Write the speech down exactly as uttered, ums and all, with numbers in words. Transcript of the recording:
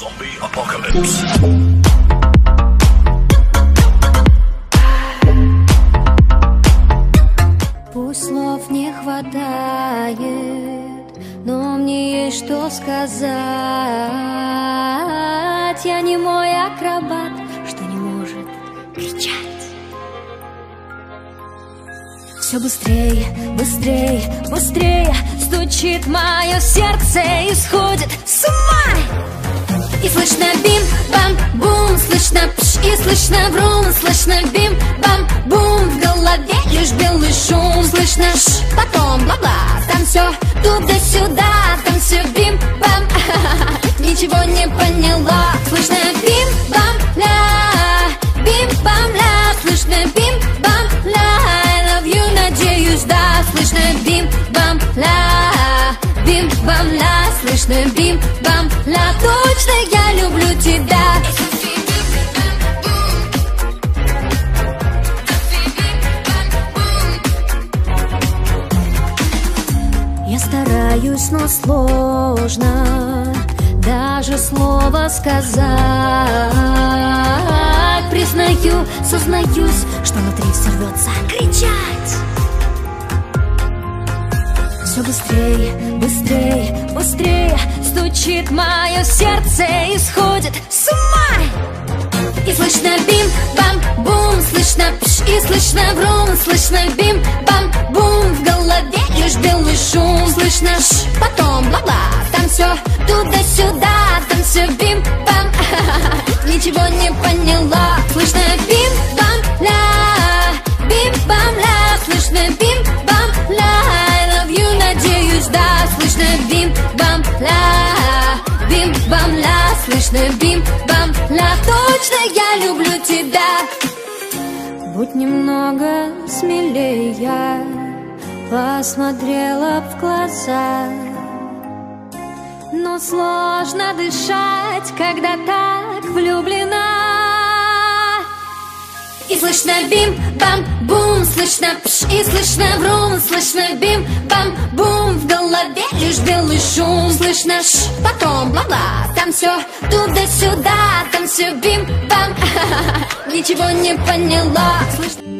Зомби-апокалипс. Пусть слов не хватает, но мне есть что сказать. Я не мой акробат, что не может кричать. Все быстрее, быстрее, быстрее стучит мое сердце и сходит с ума. И слышно бим, бам, бум, слышно пш, и слышно врум, слышно бим, бам, бум, в голове лишь белый шум, слышно ш, потом бла-бла, там все туда-сюда, там все бим, бам, а-ха-ха, ничего не поняла. Слышно бим, бам, ля, бим, бам, ля, слышно бим, бам, ля. Да, слышно бим-бам-ля, бим-бам-ля, слышно бим-бам-ля. Точно я люблю тебя. Я стараюсь, но сложно даже слово сказать. Признаю, сознаюсь, что внутри все рвется кричать. Все быстрее, быстрее, быстрее стучит мое сердце и сходит с ума. И слышно бим-бам-бум, слышно пш, и слышно врум, слышно бим-бам-бум, в голове лишь белый шум, слышно ш, потом бла-бла, там все туда-сюда, там все бим-бам, а-ха-ха, ничего не поняла. Слышно бим-бам-ля, бим-бам-ля, слышно бим-бам-ля. Да, слышно бим-бам-ля, бим-бам-ля, слышно бим-бам-ля. Точно я люблю тебя. Будь немного смелее, я посмотрела в глаза. Но сложно дышать, когда так влюблена. И слышно бим-бам-бум, слышно пш, и слышно врум, слышно бим-бам-бум, в голове лишь белый шум, слышно ш, потом бла-бла, там все туда-сюда, там все бим-бам, а-ха-ха, ничего не поняла. Слышно...